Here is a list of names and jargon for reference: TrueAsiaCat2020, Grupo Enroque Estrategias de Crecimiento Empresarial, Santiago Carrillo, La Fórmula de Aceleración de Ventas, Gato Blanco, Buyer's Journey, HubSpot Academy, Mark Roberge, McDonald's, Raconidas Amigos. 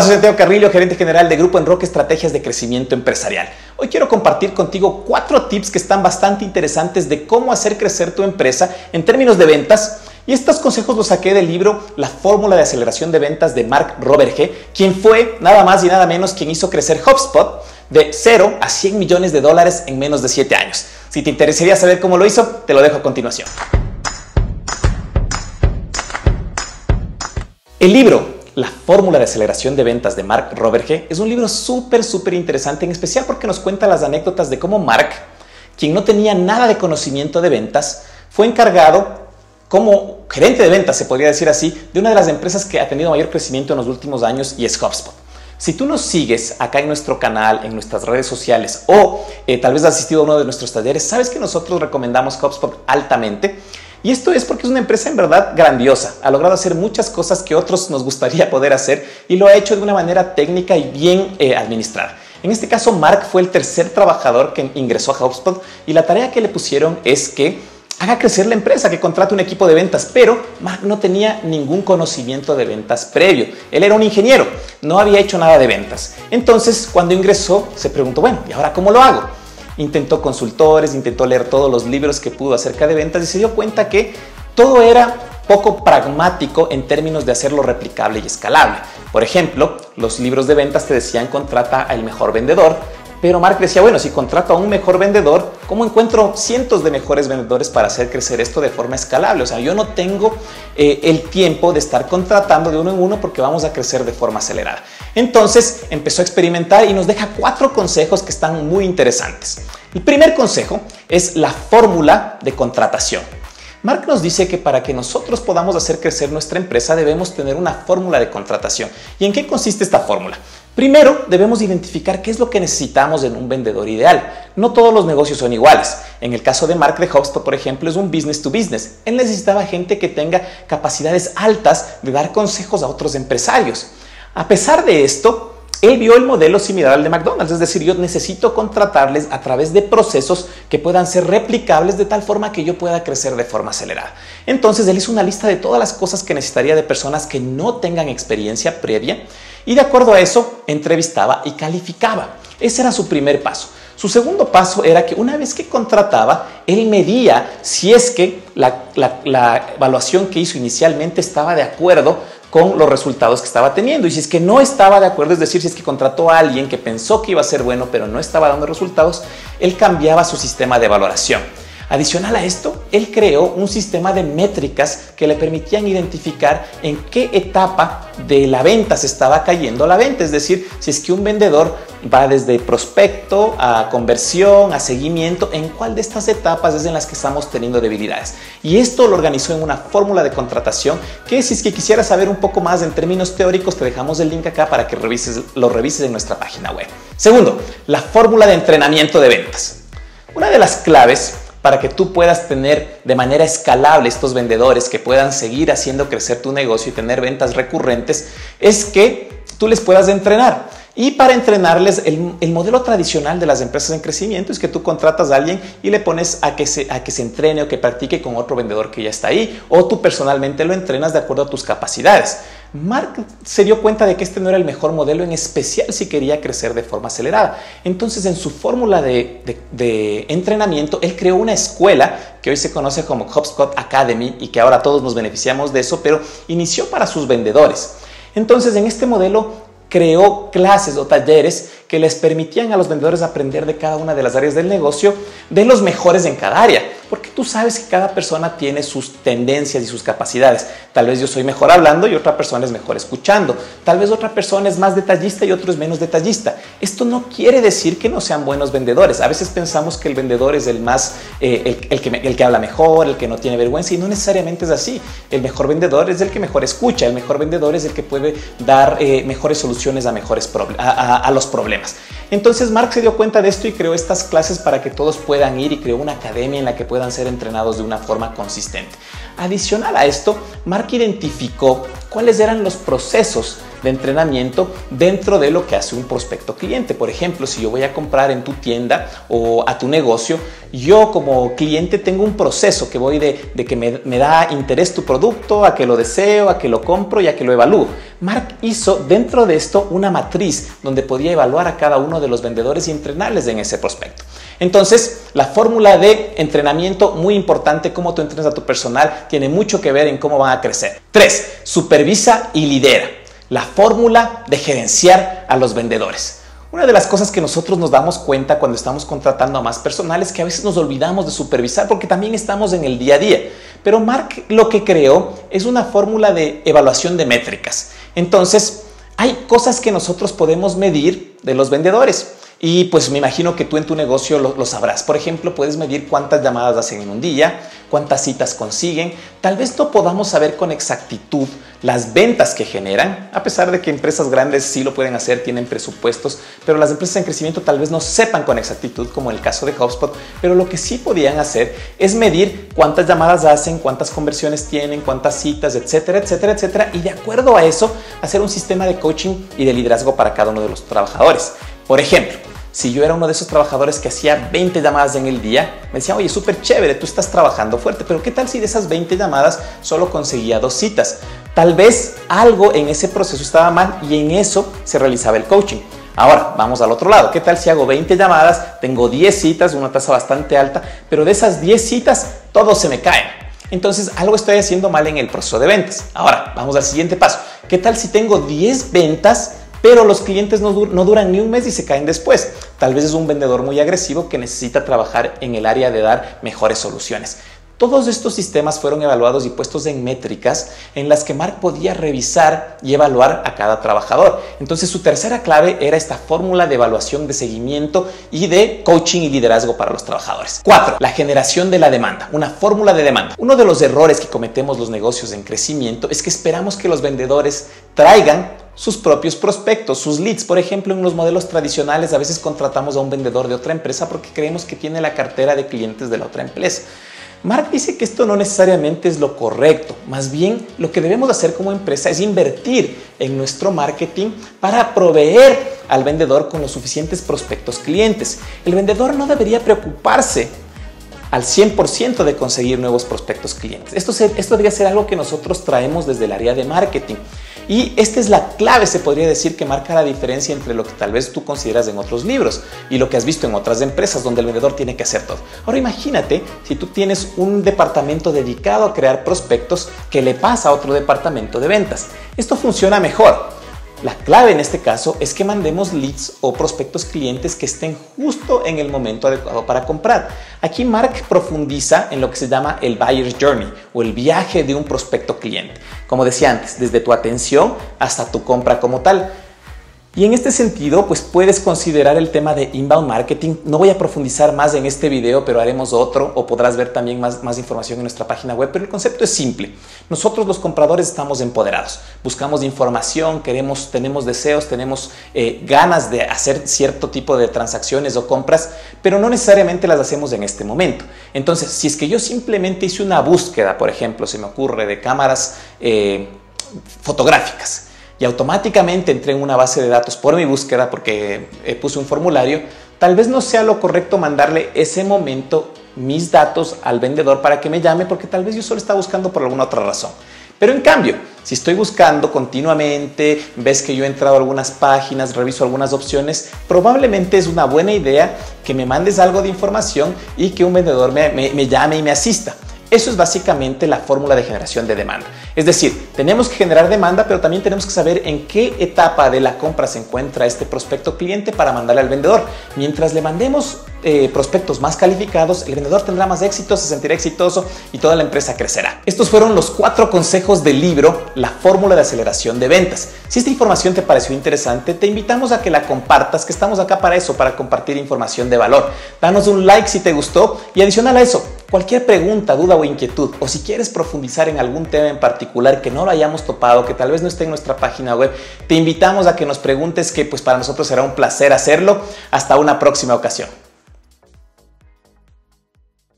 Hola, soy Santiago Carrillo, gerente general de Grupo Enroque Estrategias de Crecimiento Empresarial. Hoy quiero compartir contigo 4 tips que están bastante interesantes de cómo hacer crecer tu empresa en términos de ventas. Y estos consejos los saqué del libro La Fórmula de Aceleración de Ventas de Mark Roberge, quien fue nada más y nada menos quien hizo crecer HubSpot de 0 a 100 millones de dólares en menos de 7 años. Si te interesaría saber cómo lo hizo, te lo dejo a continuación. El libro La Fórmula de Aceleración de Ventas de Mark Roberge es un libro súper interesante, en especial porque nos cuenta las anécdotas de cómo Mark, quien no tenía nada de conocimiento de ventas, fue encargado como gerente de ventas, se podría decir así, de una de las empresas que ha tenido mayor crecimiento en los últimos años y es HubSpot. Si tú nos sigues acá en nuestro canal, en nuestras redes sociales o tal vez has asistido a uno de nuestros talleres, sabes que nosotros recomendamos HubSpot altamente. Y esto es porque es una empresa en verdad grandiosa, ha logrado hacer muchas cosas que otros nos gustaría poder hacer y lo ha hecho de una manera técnica y bien administrada. En este caso, Mark fue el tercer trabajador que ingresó a HubSpot y la tarea que le pusieron es que haga crecer la empresa, que contrate un equipo de ventas, pero Mark no tenía ningún conocimiento de ventas previo. Él era un ingeniero, no había hecho nada de ventas. Entonces, cuando ingresó, se preguntó, bueno, ¿y ahora cómo lo hago? Intentó consultores, intentó leer todos los libros que pudo acerca de ventas y se dio cuenta que todo era poco pragmático en términos de hacerlo replicable y escalable. Por ejemplo, los libros de ventas te decían contrata al mejor vendedor, pero Mark decía, bueno, si contrato a un mejor vendedor, ¿cómo encuentro cientos de mejores vendedores para hacer crecer esto de forma escalable? O sea, yo no tengo el tiempo de estar contratando de uno en uno porque vamos a crecer de forma acelerada. Entonces empezó a experimentar y nos deja 4 consejos que están muy interesantes. El primer consejo es la fórmula de contratación. Mark nos dice que para que nosotros podamos hacer crecer nuestra empresa debemos tener una fórmula de contratación. ¿Y en qué consiste esta fórmula? Primero, debemos identificar qué es lo que necesitamos en un vendedor ideal. No todos los negocios son iguales. En el caso de Mark de HubSpot, por ejemplo, es un business to business. Él necesitaba gente que tenga capacidades altas de dar consejos a otros empresarios. A pesar de esto, él vio el modelo similar al de McDonald's, es decir, yo necesito contratarles a través de procesos que puedan ser replicables de tal forma que yo pueda crecer de forma acelerada. Entonces, él hizo una lista de todas las cosas que necesitaría de personas que no tengan experiencia previa y de acuerdo a eso, entrevistaba y calificaba. Ese era su primer paso. Su segundo paso era que una vez que contrataba, él medía si es que la evaluación que hizo inicialmente estaba de acuerdo con los resultados que estaba teniendo. Y si es que no estaba de acuerdo, es decir, si es que contrató a alguien que pensó que iba a ser bueno, pero no estaba dando resultados, él cambiaba su sistema de valoración. Adicional a esto, él creó un sistema de métricas que le permitían identificar en qué etapa de la venta se estaba cayendo la venta. Es decir, si es que un vendedor va desde prospecto a conversión, a seguimiento, en cuál de estas etapas es en las que estamos teniendo debilidades. Y esto lo organizó en una fórmula de contratación que, si es que quisieras saber un poco más en términos teóricos, te dejamos el link acá para que lo revises en nuestra página web. Segundo, la fórmula de entrenamiento de ventas. Una de las claves para que tú puedas tener de manera escalable estos vendedores que puedan seguir haciendo crecer tu negocio y tener ventas recurrentes es que tú les puedas entrenar. Y para entrenarles, el modelo tradicional de las empresas en crecimiento es que tú contratas a alguien y le pones a que se entrene o que practique con otro vendedor que ya está ahí, o tú personalmente lo entrenas de acuerdo a tus capacidades. Mark se dio cuenta de que este no era el mejor modelo, en especial si quería crecer de forma acelerada. Entonces, en su fórmula de entrenamiento, él creó una escuela que hoy se conoce como HubSpot Academy y que ahora todos nos beneficiamos de eso, pero inició para sus vendedores. Entonces, en este modelo creó clases o talleres que les permitían a los vendedores aprender de cada una de las áreas del negocio, de los mejores en cada área, porque tú sabes que cada persona tiene sus tendencias y sus capacidades. Tal vez yo soy mejor hablando y otra persona es mejor escuchando. Tal vez otra persona es más detallista y otro es menos detallista. Esto no quiere decir que no sean buenos vendedores. A veces pensamos que el vendedor es el que habla mejor, el que no tiene vergüenza, y no necesariamente es así. El mejor vendedor es el que mejor escucha, el mejor vendedor es el que puede dar mejores soluciones a los problemas. Entonces Mark se dio cuenta de esto y creó estas clases para que todos puedan ir, y creó una academia en la que puedan ser entrenados de una forma consistente. Adicional a esto, Mark identificó cuáles eran los procesos de entrenamiento dentro de lo que hace un prospecto cliente. Por ejemplo, si yo voy a comprar en tu tienda o a tu negocio, yo como cliente tengo un proceso que voy de que me da interés tu producto, a que lo deseo, a que lo compro y a que lo evalúo. Mark hizo dentro de esto una matriz donde podía evaluar a cada uno de los vendedores y entrenarles en ese prospecto. Entonces, la fórmula de entrenamiento, muy importante, cómo tú entrenas a tu personal, tiene mucho que ver en cómo van a crecer. 3. Supervisa y lidera. La fórmula de gerenciar a los vendedores. Una de las cosas que nosotros nos damos cuenta cuando estamos contratando a más personal es que a veces nos olvidamos de supervisar porque también estamos en el día a día. Pero Mark lo que creó es una fórmula de evaluación de métricas. Entonces, hay cosas que nosotros podemos medir de los vendedores. Y pues me imagino que tú en tu negocio lo sabrás. Por ejemplo, puedes medir cuántas llamadas hacen en un día, cuántas citas consiguen. Tal vez no podamos saber con exactitud las ventas que generan, a pesar de que empresas grandes sí lo pueden hacer, tienen presupuestos, pero las empresas en crecimiento tal vez no sepan con exactitud, como en el caso de HubSpot, pero lo que sí podían hacer es medir cuántas llamadas hacen, cuántas conversiones tienen, cuántas citas, etcétera, etcétera, etcétera, y de acuerdo a eso, hacer un sistema de coaching y de liderazgo para cada uno de los trabajadores. Por ejemplo, si yo era uno de esos trabajadores que hacía 20 llamadas en el día, me decían, oye, súper chévere, tú estás trabajando fuerte, pero ¿qué tal si de esas 20 llamadas solo conseguía 2 citas? Tal vez algo en ese proceso estaba mal y en eso se realizaba el coaching. Ahora, vamos al otro lado. ¿Qué tal si hago 20 llamadas, tengo 10 citas, una tasa bastante alta, pero de esas 10 citas, todo se me cae? Entonces, algo estoy haciendo mal en el proceso de ventas. Ahora, vamos al siguiente paso. ¿Qué tal si tengo 10 ventas, pero los clientes no duran ni un mes y se caen después? Tal vez es un vendedor muy agresivo que necesita trabajar en el área de dar mejores soluciones. Todos estos sistemas fueron evaluados y puestos en métricas en las que Mark podía revisar y evaluar a cada trabajador. Entonces, su tercera clave era esta fórmula de evaluación, de seguimiento y de coaching y liderazgo para los trabajadores. 4. La generación de la demanda. Una fórmula de demanda. Uno de los errores que cometemos los negocios en crecimiento es que esperamos que los vendedores traigan sus propios prospectos, sus leads. Por ejemplo, en los modelos tradicionales a veces contratamos a un vendedor de otra empresa porque creemos que tiene la cartera de clientes de la otra empresa. Mark dice que esto no necesariamente es lo correcto, más bien lo que debemos hacer como empresa es invertir en nuestro marketing para proveer al vendedor con los suficientes prospectos clientes. El vendedor no debería preocuparse al 100% de conseguir nuevos prospectos clientes. Esto debería ser algo que nosotros traemos desde el área de marketing. Y esta es la clave, se podría decir, que marca la diferencia entre lo que tal vez tú consideras en otros libros y lo que has visto en otras empresas donde el vendedor tiene que hacer todo. Ahora imagínate si tú tienes un departamento dedicado a crear prospectos que le pasa a otro departamento de ventas. Esto funciona mejor. La clave en este caso es que mandemos leads o prospectos clientes que estén justo en el momento adecuado para comprar. Aquí Mark profundiza en lo que se llama el Buyer's Journey o el viaje de un prospecto cliente. Como decía antes, desde tu atención hasta tu compra como tal. Y en este sentido, pues puedes considerar el tema de inbound marketing. No voy a profundizar más en este video, pero haremos otro o podrás ver también más información en nuestra página web. Pero el concepto es simple. Nosotros los compradores estamos empoderados. Buscamos información, queremos, tenemos deseos, tenemos ganas de hacer cierto tipo de transacciones o compras, pero no necesariamente las hacemos en este momento. Entonces, si es que yo simplemente hice una búsqueda, por ejemplo, se me ocurre de cámaras fotográficas, y automáticamente entré en una base de datos por mi búsqueda porque puse un formulario, tal vez no sea lo correcto mandarle ese momento mis datos al vendedor para que me llame porque tal vez yo solo estaba buscando por alguna otra razón. Pero en cambio, si estoy buscando continuamente, ves que yo he entrado a algunas páginas, reviso algunas opciones, probablemente es una buena idea que me mandes algo de información y que un vendedor me llame y me asista. Eso es básicamente la fórmula de generación de demanda. Es decir, tenemos que generar demanda, pero también tenemos que saber en qué etapa de la compra se encuentra este prospecto cliente para mandarle al vendedor. Mientras le mandemos prospectos más calificados, el vendedor tendrá más éxito, se sentirá exitoso y toda la empresa crecerá. Estos fueron los 4 consejos del libro La Fórmula de Aceleración de Ventas. Si esta información te pareció interesante, te invitamos a que la compartas, que estamos acá para eso, para compartir información de valor. Danos un like si te gustó y adicional a eso, cualquier pregunta, duda o inquietud, o si quieres profundizar en algún tema en particular que no lo hayamos topado, que tal vez no esté en nuestra página web, te invitamos a que nos preguntes, que pues para nosotros será un placer hacerlo. Hasta una próxima ocasión.